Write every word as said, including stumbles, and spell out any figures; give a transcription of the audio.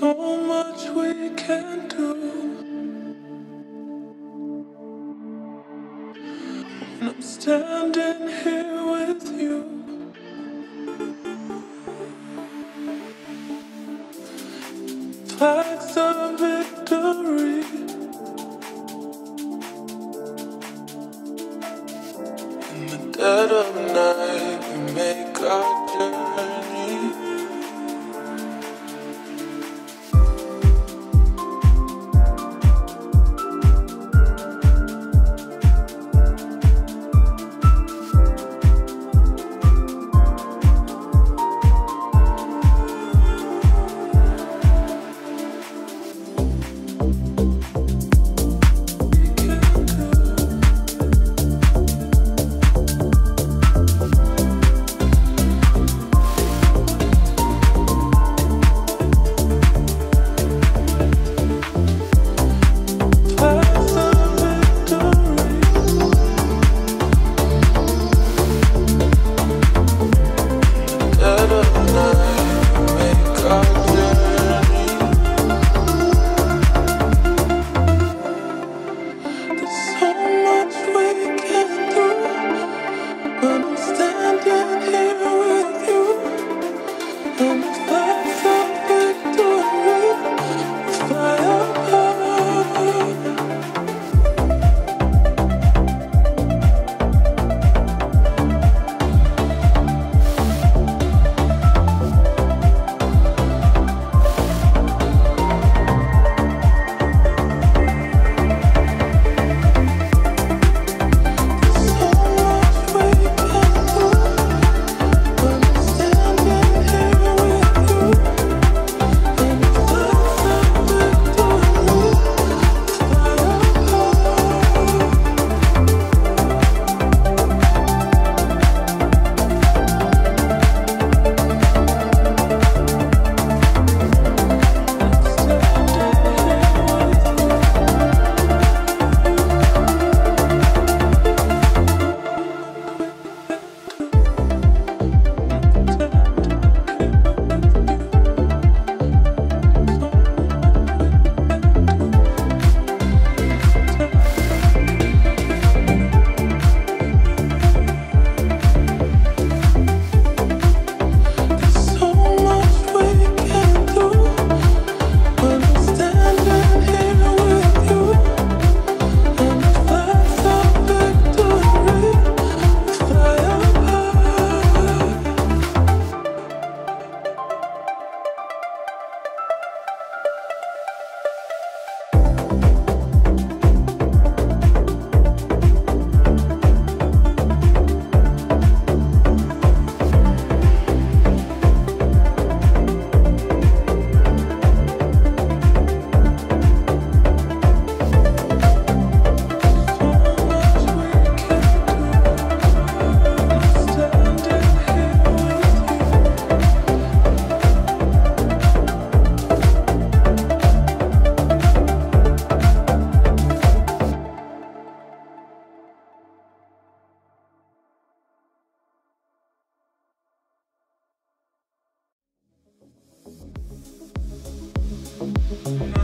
so much we can do. When I'm standing here with you, flags of victory. In the dead of night, we make our journey. No.